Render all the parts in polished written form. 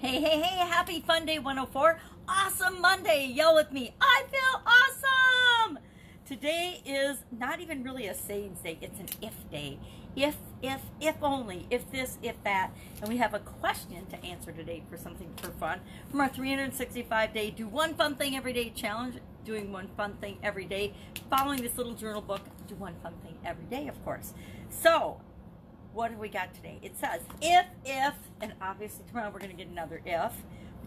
Hey, happy Fun Day 104. Awesome Monday, yell with me. I feel awesome! Today is not even really a sayings day, it's an if day. If only, if this, if that. And we have a question to answer today for something for fun. From our 365-day do one fun thing every day challenge, doing one fun thing every day, following this little journal book, do one fun thing every day, of course. So, what have we got today? It says, if, and obviously tomorrow we're going to get another if.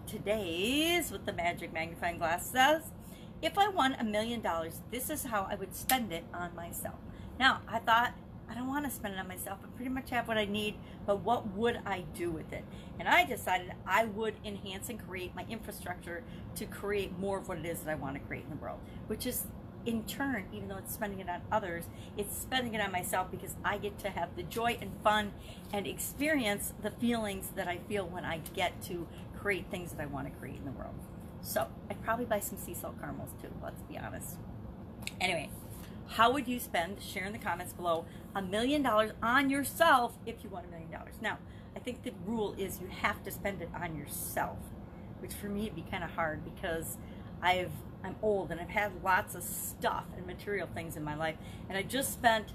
Today's, with the magic magnifying glass, says, if I won $1 million, this is how I would spend it on myself. Now, I thought, I don't want to spend it on myself. I pretty much have what I need, but what would I do with it? And I decided I would enhance and create my infrastructure to create more of what it is that I want to create in the world, which is, in turn, even though it's spending it on others, it's spending it on myself because I get to have the joy and fun and experience the feelings that I feel when I get to create things that I want to create in the world. So I'd probably buy some sea salt caramels too, let's be honest. Anyway, how would you spend, share in the comments below, $1 million on yourself if you won $1 million? Now, I think the rule is you have to spend it on yourself, which for me would be kind of hard because I'm old and I've had lots of stuff and material things in my life, and I just spent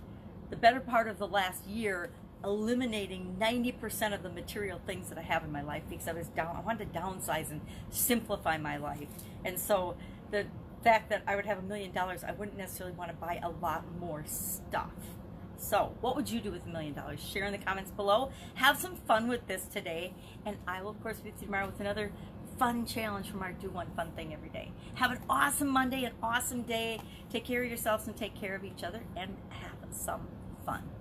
the better part of the last year eliminating 90% of the material things that I have in my life because I wanted to downsize and simplify my life. And so the fact that I would have $1 million, I wouldn't necessarily want to buy a lot more stuff. So what would you do with $1 million? Share in the comments below. Have some fun with this today, and I will of course be with you tomorrow with another fun challenge from our do one fun thing every day. Have an awesome Monday, an awesome day. Take care of yourselves and take care of each other, and have some fun.